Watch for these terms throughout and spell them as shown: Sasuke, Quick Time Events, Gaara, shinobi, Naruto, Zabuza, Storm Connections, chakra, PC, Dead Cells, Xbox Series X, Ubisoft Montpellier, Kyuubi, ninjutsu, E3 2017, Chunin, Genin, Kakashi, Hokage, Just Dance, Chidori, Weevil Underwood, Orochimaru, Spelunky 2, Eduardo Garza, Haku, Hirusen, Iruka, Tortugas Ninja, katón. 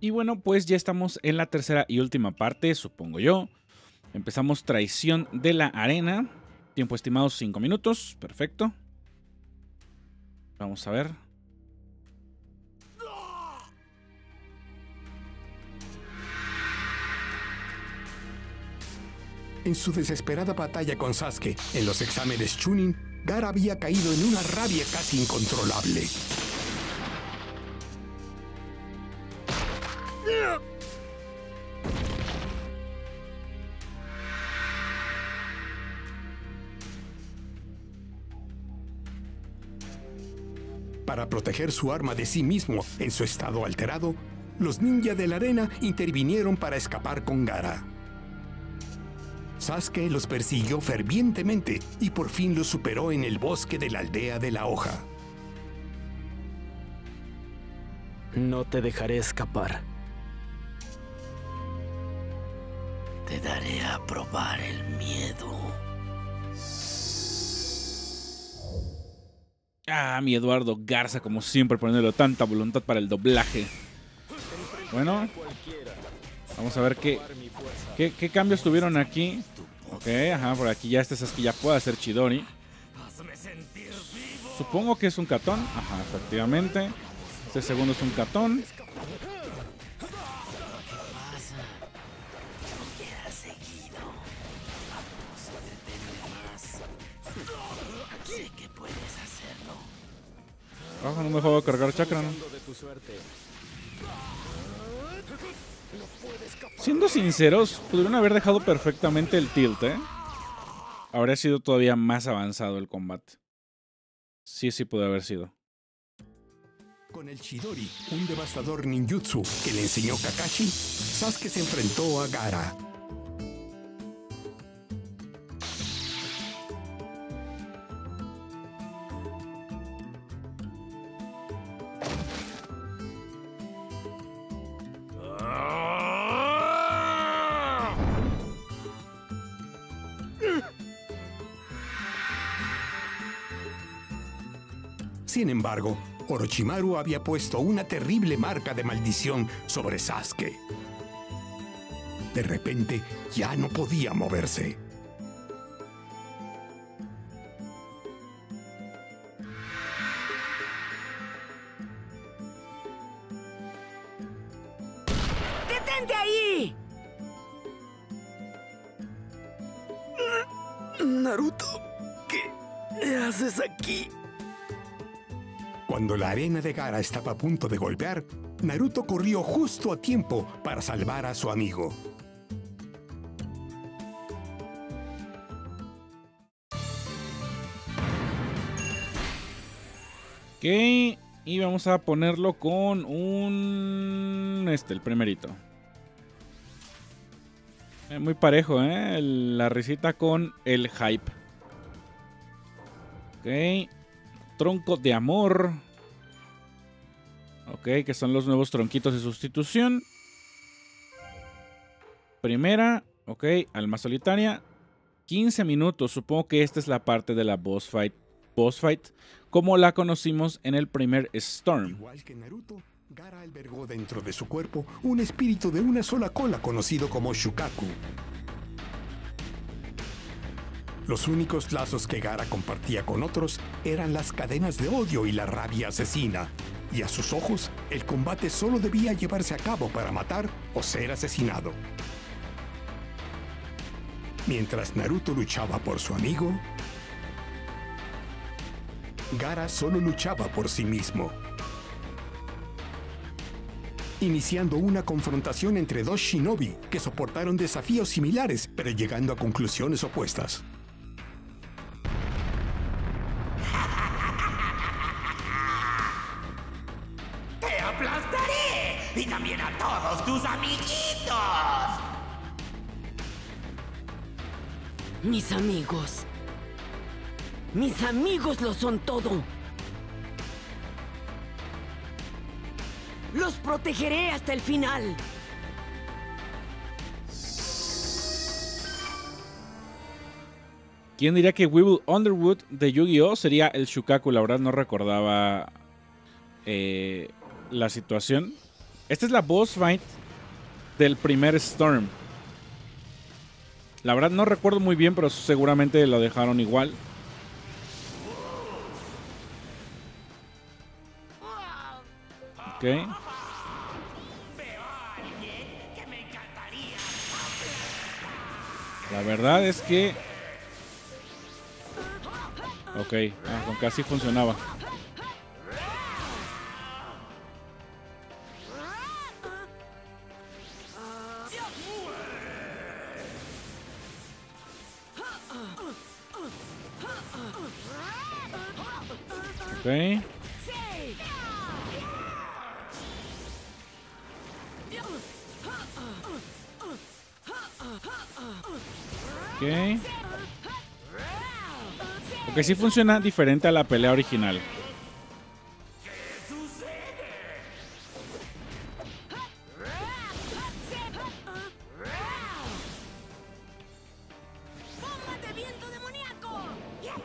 Y bueno, pues ya estamos en la tercera y última parte, supongo yo. Empezamos Traición de la Arena. Tiempo estimado 5 minutos. Perfecto. Vamos a ver. En su desesperada batalla con Sasuke, en los exámenes Chunin, Gaara había caído en una rabia casi incontrolable. Para proteger su arma de sí mismo en su estado alterado, los ninjas de la arena intervinieron para escapar con Gaara. Sasuke los persiguió fervientemente y por fin los superó en el bosque de la aldea de la hoja. No te dejaré escapar. Te daré a probar el miedo. Ah, mi Eduardo Garza, como siempre, poniéndole tanta voluntad para el doblaje. Bueno, vamos a ver qué cambios tuvieron aquí. Ok, ajá, por aquí ya este Sasuke ya puede hacer Chidori. Supongo que es un katón. Ajá, efectivamente. Este segundo es un katón. Baja, no me jodo cargar chakra, ¿no? Siendo sinceros, pudieron haber dejado perfectamente el tilt, ¿eh? Habría sido todavía más avanzado el combate. Sí, sí pudo haber sido. Con el Chidori, un devastador ninjutsu que le enseñó Kakashi, Sasuke se enfrentó a Gaara. Sin embargo, Orochimaru había puesto una terrible marca de maldición sobre Sasuke. De repente, ya no podía moverse. ¡Detente ahí! Naruto, ¿qué haces aquí? Cuando la arena de Gaara estaba a punto de golpear, Naruto corrió justo a tiempo para salvar a su amigo. Ok, y vamos a ponerlo con un... el primerito. Muy parejo, ¿eh? La risita con el hype. Ok, tronco de amor. Ok, que son los nuevos tronquitos de sustitución. Primera, ok, alma solitaria. 15 minutos, supongo que esta es la parte de la boss fight. Boss fight, como la conocimos en el primer Storm. Igual que Naruto, Gaara albergó dentro de su cuerpo un espíritu de una sola cola conocido como Shukaku. Los únicos lazos que Gaara compartía con otros eran las cadenas de odio y la rabia asesina. Y a sus ojos, el combate solo debía llevarse a cabo para matar o ser asesinado. Mientras Naruto luchaba por su amigo, Gaara solo luchaba por sí mismo. Iniciando una confrontación entre dos shinobi que soportaron desafíos similares, pero llegando a conclusiones opuestas. ¡Te aplastaré! ¡Y también a todos tus amiguitos! Mis amigos. Mis amigos lo son todo. ¡Los protegeré hasta el final! ¿Quién diría que Weevil Underwood de Yu-Gi-Oh sería el Shukaku? La verdad no recordaba la situación. Esta es la boss fight del primer Storm. La verdad no recuerdo muy bien, pero seguramente lo dejaron igual. Ok. La verdad es que... Ok, con casi funcionaba. Okay. Okay. Ok, sí funciona diferente a la pelea original.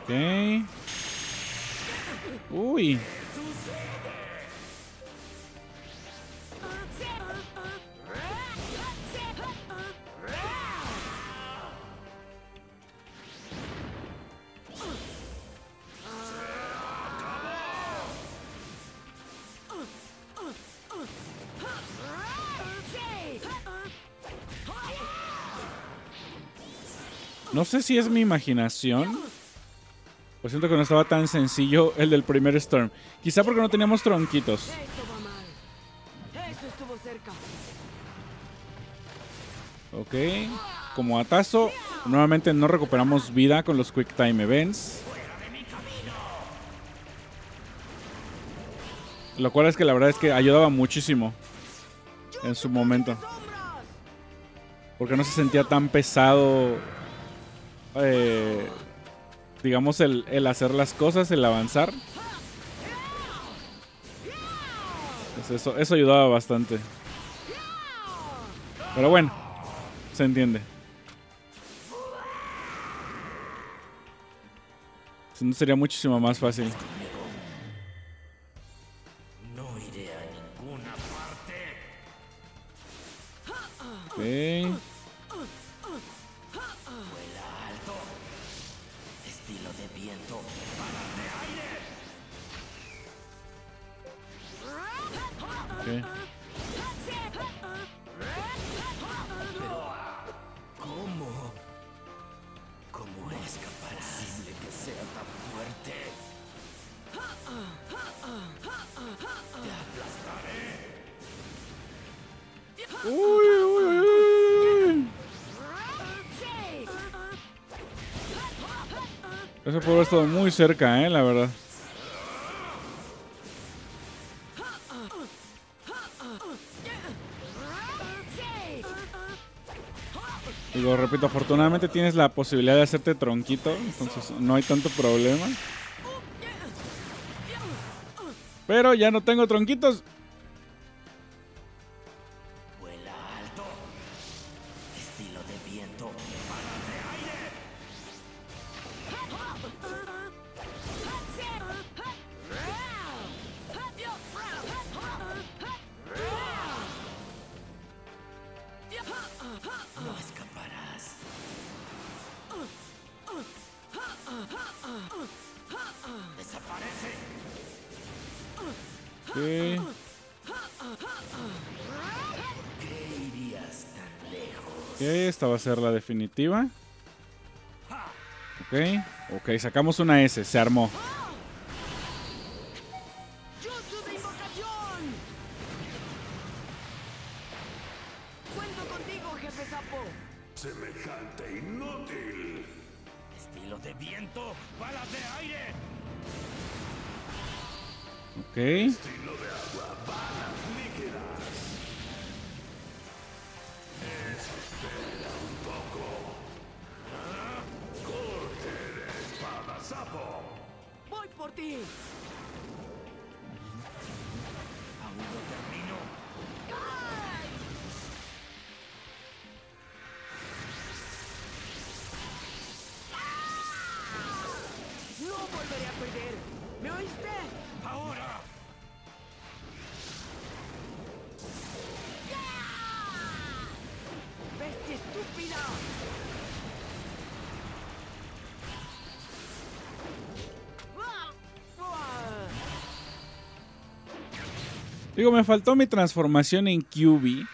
Okay. Uy. No sé si es mi imaginación. Pues siento que no estaba tan sencillo el del primer Storm. Quizá porque no teníamos tronquitos. Ok. Como atazo, nuevamente no recuperamos vida con los Quick Time Events. Lo cual es que la verdad es que ayudaba muchísimo en su momento. Porque no se sentía tan pesado... digamos el hacer las cosas, el avanzar. Pues eso ayudaba bastante. Pero bueno, se entiende. Si no, sería muchísimo más fácil. No iré a ninguna parte. Ok. Okay. Pero, ¿Cómo es posible que sea tan fuerte? Te aplastaré. Uy. Eso puede haber estado muy cerca, la verdad. Digo, repito, afortunadamente tienes la posibilidad de hacerte tronquito, entonces no hay tanto problema. Pero ya no tengo tronquitos. Vuela alto. Estilo de viento. Okay. Ok, esta va a ser la definitiva. Ok, sacamos una S, se armó. Ok. Digo, me faltó mi transformación en Kyuubi,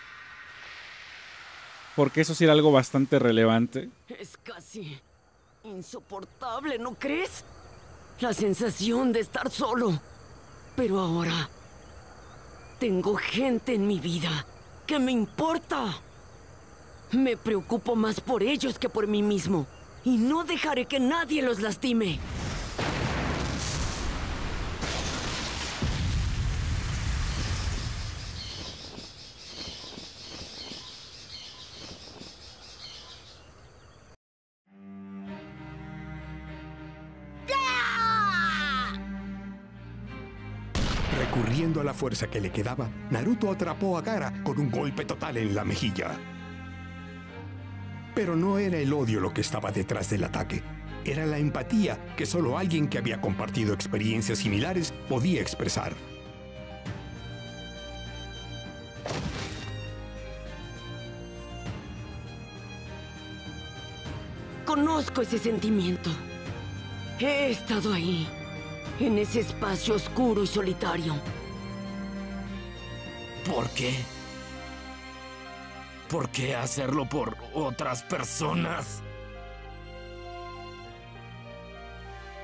porque eso sí era algo bastante relevante. Es casi insoportable, ¿no crees? La sensación de estar solo. Pero ahora tengo gente en mi vida que me importa. Me preocupo más por ellos que por mí mismo. Y no dejaré que nadie los lastime. Recurriendo a la fuerza que le quedaba, Naruto atrapó a Gaara con un golpe total en la mejilla. Pero no era el odio lo que estaba detrás del ataque. Era la empatía que solo alguien que había compartido experiencias similares podía expresar. Conozco ese sentimiento. He estado ahí, en ese espacio oscuro y solitario. ¿Por qué? ¿Por qué hacerlo por otras personas?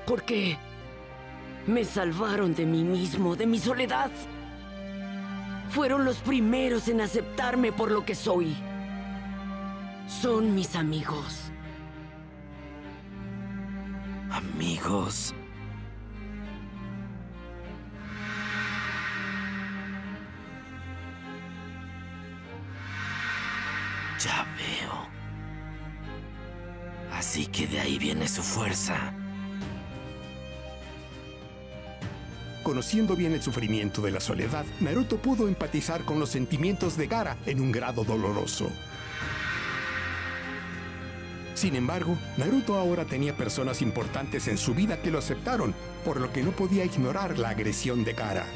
Porque me salvaron de mí mismo, de mi soledad. Fueron los primeros en aceptarme por lo que soy. Son mis amigos. Amigos. Ya veo. Así que de ahí viene su fuerza. Conociendo bien el sufrimiento de la soledad, Naruto pudo empatizar con los sentimientos de Gaara en un grado doloroso. Sin embargo, Naruto ahora tenía personas importantes en su vida que lo aceptaron, por lo que no podía ignorar la agresión de Gaara.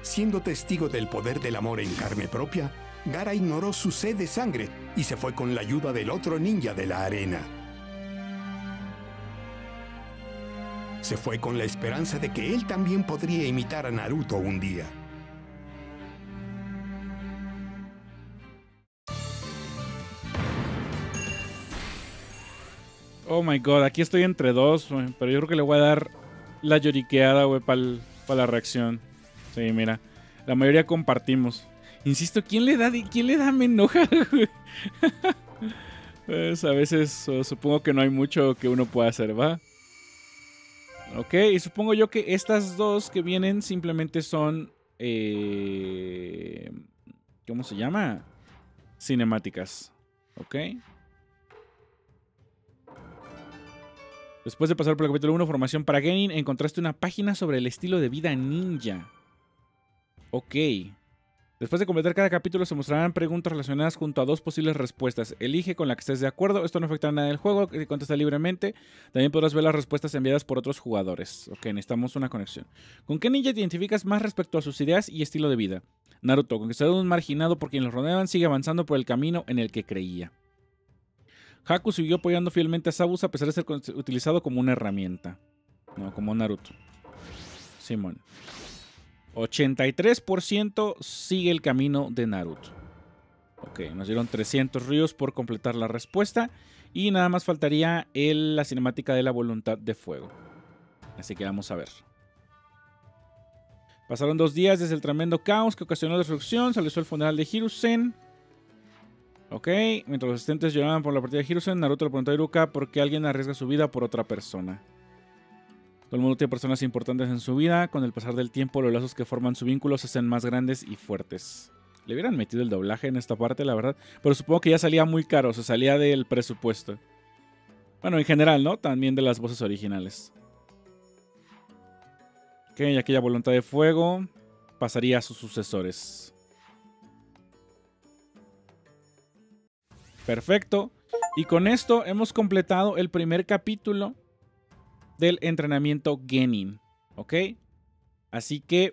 Siendo testigo del poder del amor en carne propia, Gaara ignoró su sed de sangre y se fue con la ayuda del otro ninja de la arena. Se fue con la esperanza de que él también podría imitar a Naruto un día. Oh my god, aquí estoy entre dos, pero yo creo que le voy a dar la lloriqueada, güey, para la reacción. Sí, mira, la mayoría compartimos. Insisto, ¿quién le da me enoja? Pues a veces supongo que no hay mucho que uno pueda hacer, ¿va? Ok, y supongo yo que estas dos que vienen simplemente son... ¿cómo se llama? Cinemáticas. Ok. Después de pasar por el capítulo 1, formación para Genin, encontraste una página sobre el estilo de vida ninja. Ok. Después de completar cada capítulo se mostrarán preguntas relacionadas junto a dos posibles respuestas. Elige con la que estés de acuerdo. Esto no afectará nada del juego, que contesta libremente. También podrás ver las respuestas enviadas por otros jugadores. Ok, necesitamos una conexión. ¿Con qué ninja te identificas más respecto a sus ideas y estilo de vida? Naruto, con que sea un marginado por quien los rodeaban, sigue avanzando por el camino en el que creía. Haku siguió apoyando fielmente a Zabuza a pesar de ser utilizado como una herramienta. No, como Naruto. Simón. 83% sigue el camino de Naruto. Ok, nos dieron 300 ríos por completar la respuesta. Y nada más faltaría la cinemática de la voluntad de fuego. Así que vamos a ver. Pasaron 2 días desde el tremendo caos que ocasionó la destrucción. Se realizó el funeral de Hirusen. Ok, mientras los asistentes lloraban por la partida de Hirusen, Naruto le preguntó a Iruka por qué alguien arriesga su vida por otra persona. Todo el mundo tiene personas importantes en su vida. Con el pasar del tiempo, los lazos que forman su vínculo se hacen más grandes y fuertes. Le hubieran metido el doblaje en esta parte, la verdad. Pero supongo que ya salía muy caro, se salía del presupuesto. Bueno, en general, ¿no? También de las voces originales. Ok, y aquella voluntad de fuego pasaría a sus sucesores. Perfecto. Y con esto hemos completado el primer capítulo del entrenamiento Genin, ¿ok? Así que,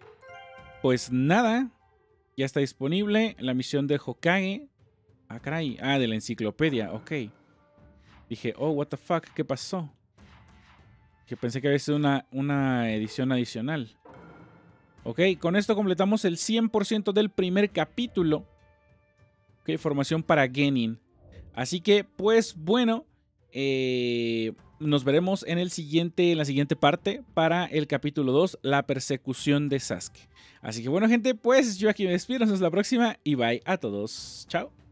pues nada, ya está disponible la misión de Hokage. Ah, caray, de la enciclopedia, ok. Dije, oh, what the fuck, ¿qué pasó? Que pensé que había sido una edición adicional. Ok, con esto completamos el 100% del primer capítulo. Ok, formación para Genin. Así que, pues, bueno, nos veremos en la siguiente parte para el capítulo 2, la persecución de Sasuke. Así que, bueno, gente, pues yo aquí me despido. Nos vemos la próxima y bye a todos. Chao.